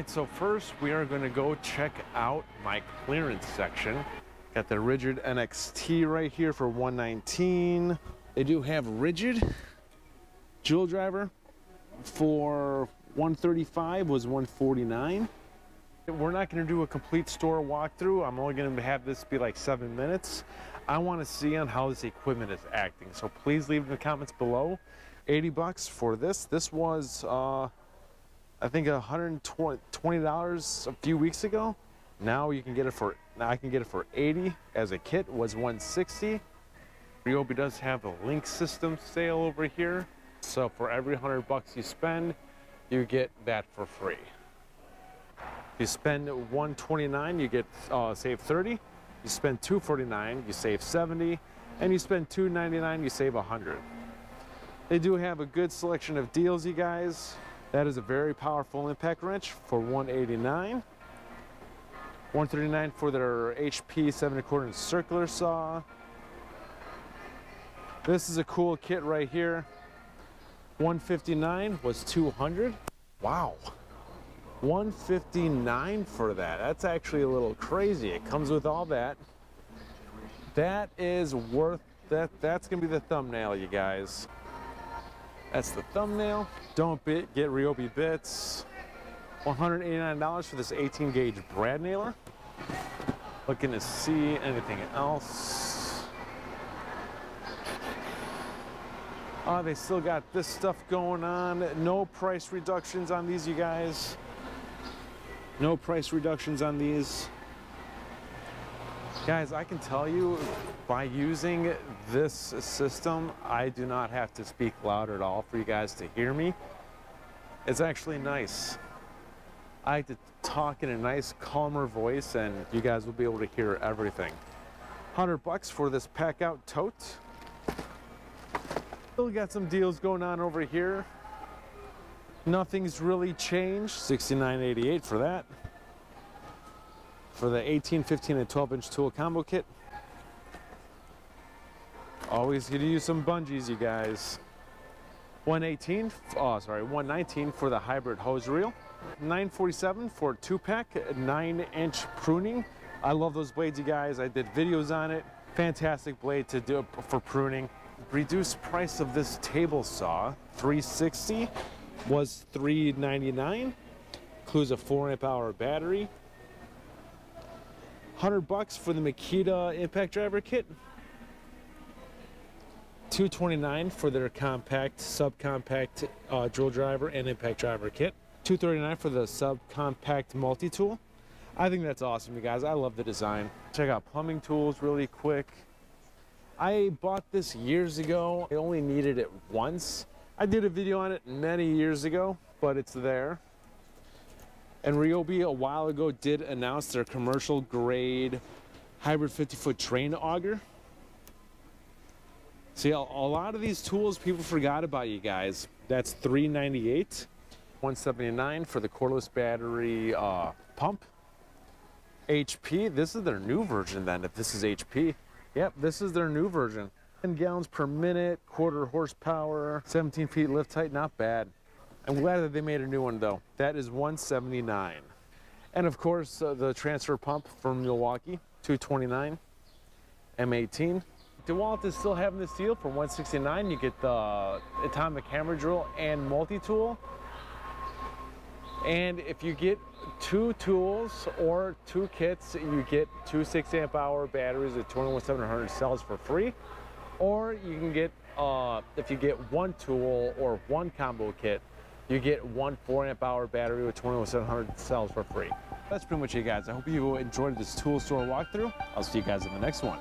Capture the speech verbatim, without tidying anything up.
right, so first we are going to go check out my clearance section. Got the rigid N X T right here for one nineteen. They do have rigid jewel driver for one thirty-five, was one forty-nine. We're not going to do a complete store walkthrough. I'm only going to have this be like seven minutes. I want to see on how this equipment is acting. So please leave in the comments below. eighty bucks for this. This was, uh, I think, one hundred twenty dollars a few weeks ago. Now you can get it for, now I can get it for eighty dollars as a kit, was one sixty. Ryobi does have a link system sale over here. So for every one hundred bucks you spend, you get that for free. You spend one twenty-nine, you get uh, save thirty. You spend two forty-nine, you save seventy, and you spend two ninety-nine, you save one hundred. They do have a good selection of deals, you guys. That is a very powerful impact wrench for one eighty-nine. one thirty-nine for their H P seven and a quarter inch circular saw. This is a cool kit right here. one fifty-nine was two hundred. Wow. one fifty-nine for that. That's actually a little crazy. It comes with all that. That is worth that. That's gonna be the thumbnail, you guys. That's the thumbnail. Don't bit, get Ryobi bits. one eighty-nine dollars for this eighteen gauge brad nailer. Looking to see anything else. Oh, they still got this stuff going on. No price reductions on these, you guys. No price reductions on these. Guys, I can tell you by using this system, I do not have to speak louder at all for you guys to hear me. It's actually nice. I like to talk in a nice, calmer voice, and you guys will be able to hear everything. one hundred bucks for this pack out tote. Still got some deals going on over here. Nothing's really changed. sixty-nine eighty-eight for that. For the eighteen, fifteen, and twelve inch tool combo kit. Always gonna use some bungees, you guys. one eighteen, oh sorry, one nineteen for the hybrid hose reel. nine forty-seven for two pack, nine inch pruning. I love those blades, you guys. I did videos on it. Fantastic blade to do for pruning. Reduced price of this table saw, three sixty. Was three ninety-nine, includes a four amp hour battery. one hundred bucks for the Makita impact driver kit. two twenty-nine for their compact, subcompact uh, drill driver and impact driver kit. two thirty-nine for the subcompact multi-tool. I think that's awesome, you guys. I love the design. Check out plumbing tools really quick. I bought this years ago. I only needed it once. I did a video on it many years ago, but it's there. And Ryobi a while ago did announce their commercial grade hybrid fifty foot train auger. See, a lot of these tools people forgot about, you guys. That's three ninety-eight, one seventy-nine for the cordless battery uh, pump. H P, this is their new version then, if this is H P. Yep, this is their new version. ten gallons per minute, quarter horsepower, seventeen feet lift height, not bad. I'm glad that they made a new one though. That is one seventy-nine. And of course, uh, the transfer pump from Milwaukee, two twenty-nine, M eighteen. DeWalt is still having this deal for one sixty-nine. You get the atomic hammer drill and multi-tool. And if you get two tools or two kits, you get two six amp hour batteries with twenty-one seven hundred cells for free. Or you can get, uh, if you get one tool or one combo kit, you get one four amp hour battery with twenty-one seven hundred cells for free. That's pretty much it, guys. I hope you enjoyed this tool store walkthrough. I'll see you guys in the next one.